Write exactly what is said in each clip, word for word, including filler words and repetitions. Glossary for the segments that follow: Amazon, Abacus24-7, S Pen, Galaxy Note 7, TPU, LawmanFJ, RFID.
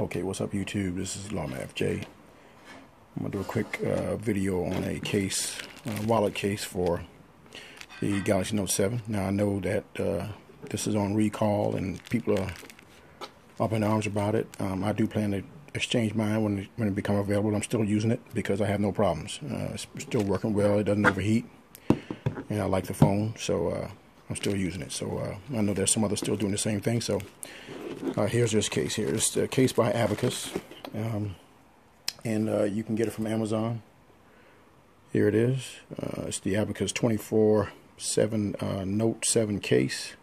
Okay, what's up YouTube? This is LawmanFJ. I'm going to do a quick uh, video on a case, a wallet case for the Galaxy Note seven. Now I know that uh, this is on recall and people are up in arms about it. Um, I do plan to exchange mine when it, when it becomes available. I'm still using it because I have no problems. Uh, it's still working well, it doesn't overheat, and I like the phone, so uh, I'm still using it. So uh, I know there's some others still doing the same thing, so Uh, here's this case here. It's a case by Abacus, um, and uh, you can get it from Amazon. Here it is. Uh, it's the Abacus twenty-four seven uh, Note seven case,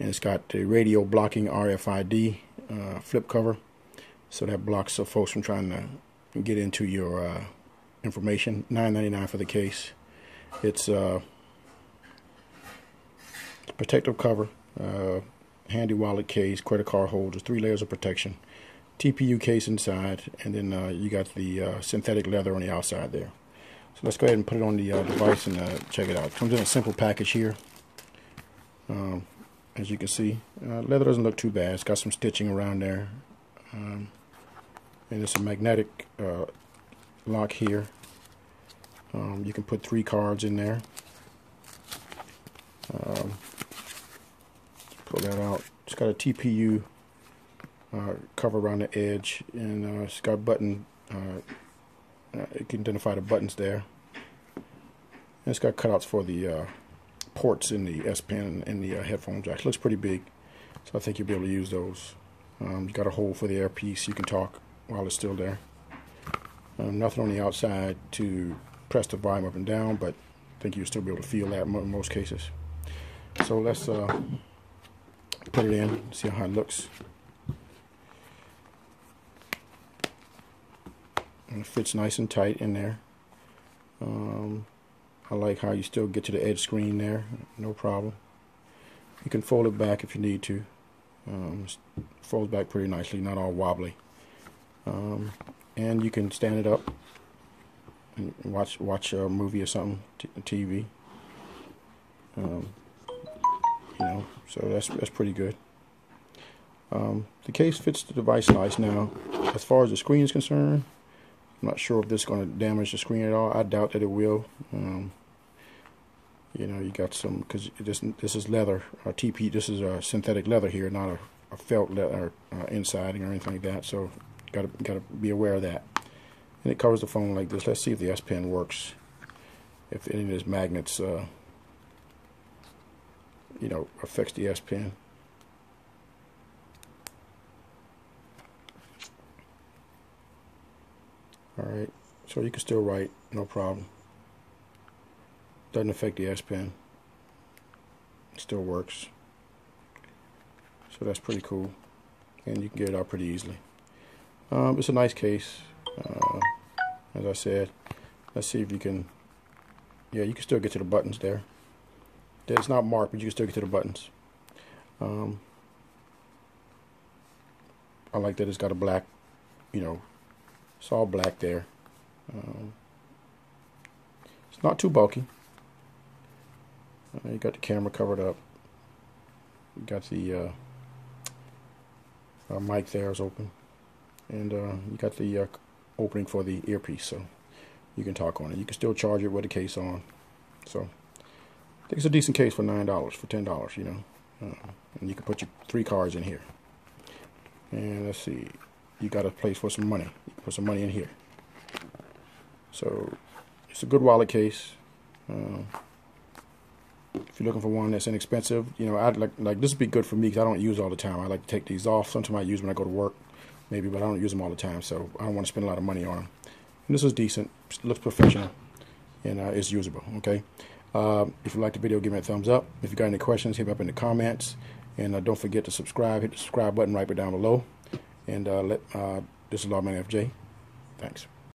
and it's got the radio blocking R F I D uh, flip cover, so that blocks the folks from trying to get into your uh, information. nine ninety-nine for the case. It's uh, a protective cover. Uh, handy wallet case, credit card holders, three layers of protection, T P U case inside, and then uh, you got the uh, synthetic leather on the outside there. So let's go ahead and put it on the uh, device and uh, check it out. It comes in a simple package here, um, as you can see. Uh, leather doesn't look too bad. It's got some stitching around there, um, and it's a magnetic uh, lock here. Um, you can put three cards in there. Um, that out. It's got a T P U uh, cover around the edge, and uh, it's got button. Uh, it can identify the buttons there. And it's got cutouts for the uh, ports in the S Pen and the uh, headphone jack. Looks pretty big, so I think you'll be able to use those. Um, you got a hole for the earpiece. You can talk while it's still there. Um, nothing on the outside to press the volume up and down, but I think you'll still be able to feel that in most cases. So let's. Uh, Put it in, see how it looks. And it fits nice and tight in there. Um, I like how you still get to the edge screen there, no problem. You can fold it back if you need to. Um, it folds back pretty nicely, not all wobbly. Um, and you can stand it up and watch watch a movie or something, t TV. Um, You know, so that's that's pretty good. Um, the case fits the device nice. Now, as far as the screen is concerned, I'm not sure if this is going to damage the screen at all. I doubt that it will. Um, you know, you got some because this this is leather, or T P. This is a synthetic leather here, not a, a felt leather uh, insiding or anything like that. So, gotta gotta be aware of that. And it covers the phone like this. Let's see if the S Pen works. If any of these magnets. Uh, you know, affects the S Pen. Alright, so you can still write, no problem. Doesn't affect the S Pen. It still works. So that's pretty cool. And you can get it out pretty easily. Um, it's a nice case. Uh, as I said, let's see if you can, yeah, you can still get to the buttons there. It's not marked, but you can still get to the buttons. Um, I like that it's got a black, you know, it's all black there. Um, it's not too bulky. Uh, you got the camera covered up. You got the uh, uh, mic there is open, and uh, you got the uh, opening for the earpiece, so you can talk on it. You can still charge it with the case on. So. I think it's a decent case for nine dollars, for ten dollars, you know. Uh, and you can put your three cards in here. And let's see, you got a place for some money. You can put some money in here. So it's a good wallet case. Uh, if you're looking for one that's inexpensive, you know, I'd like like this would be good for me because I don't use all the time. I like to take these off. Sometimes I use them when I go to work, maybe, but I don't use them all the time. So I don't want to spend a lot of money on them. And this is decent. Looks professional, and uh, it's usable. Okay. Uh, if you like the video, give me a thumbs up. If you got any questions, hit me up in the comments. And uh, don't forget to subscribe. Hit the subscribe button right down below. And uh, let, uh, this is LawmanFJ. Thanks.